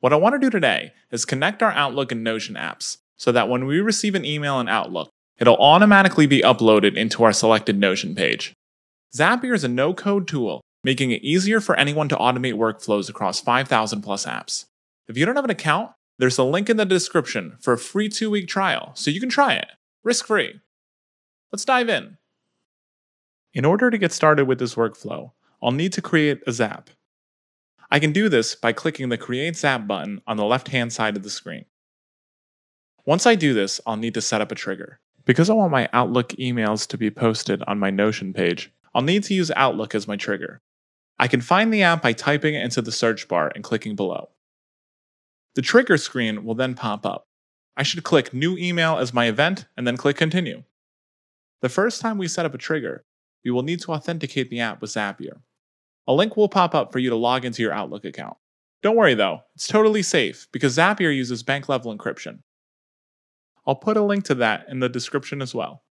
What I want to do today is connect our Outlook and Notion apps so that when we receive an email in Outlook, it'll automatically be uploaded into our selected Notion page. Zapier is a no-code tool, making it easier for anyone to automate workflows across 5,000 plus apps. If you don't have an account, there's a link in the description for a free 2-week trial, so you can try it, risk-free. Let's dive in. In order to get started with this workflow, I'll need to create a Zap. I can do this by clicking the Create Zap button on the left-hand side of the screen. Once I do this, I'll need to set up a trigger. Because I want my Outlook emails to be posted on my Notion page, I'll need to use Outlook as my trigger. I can find the app by typing it into the search bar and clicking below. The trigger screen will then pop up. I should click New Email as my event and then click Continue. The first time we set up a trigger, we will need to authenticate the app with Zapier. A link will pop up for you to log into your Outlook account. Don't worry though, it's totally safe because Zapier uses bank-level encryption. I'll put a link to that in the description as well.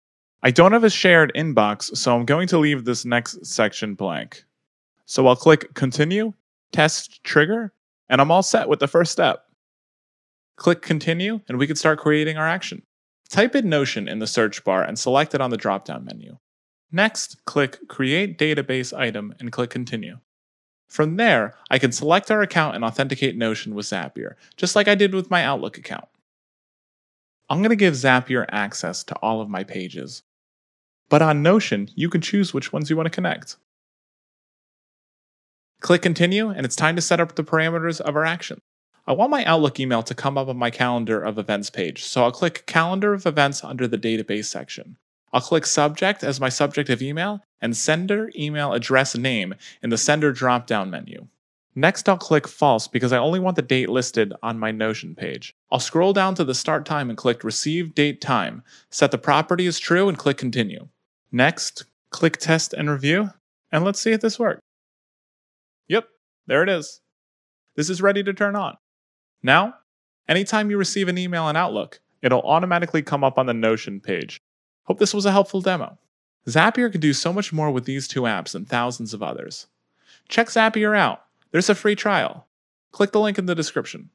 I don't have a shared inbox, so I'm going to leave this next section blank. So I'll click Continue, Test Trigger, and I'm all set with the first step. Click Continue, and we can start creating our action. Type in Notion in the search bar and select it on the drop-down menu. Next, click Create Database Item and click Continue. From there, I can select our account and authenticate Notion with Zapier, just like I did with my Outlook account. I'm going to give Zapier access to all of my pages. But on Notion, you can choose which ones you want to connect. Click Continue, and it's time to set up the parameters of our action. I want my Outlook email to come up on my Calendar of Events page, so I'll click Calendar of Events under the Database section. I'll click Subject as my subject of email, and Sender Email Address Name in the Sender drop-down menu. Next, I'll click False because I only want the date listed on my Notion page. I'll scroll down to the Start Time and click Receive Date Time. Set the property as True and click Continue. Next, click Test and Review, and let's see if this works. Yep, there it is. This is ready to turn on. Now, anytime you receive an email in Outlook, it'll automatically come up on the Notion page. Hope this was a helpful demo. Zapier can do so much more with these two apps and thousands of others. Check Zapier out. There's a free trial. Click the link in the description.